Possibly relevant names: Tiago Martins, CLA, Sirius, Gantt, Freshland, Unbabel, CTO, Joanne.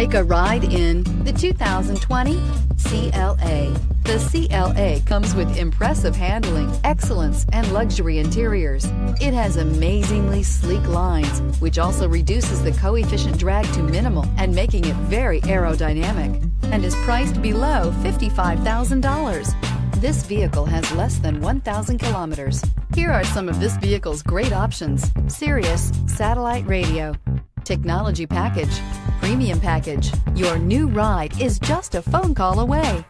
Take a ride in the 2020 CLA. The CLA comes with impressive handling, excellence, and luxury interiors. It has amazingly sleek lines, which also reduces the coefficient drag to minimal and making it very aerodynamic, and is priced below $55,000. This vehicle has less than 1,000 kilometers. Here are some of this vehicle's great options: Sirius satellite radio, technology package, premium package. Your new ride is just a phone call away.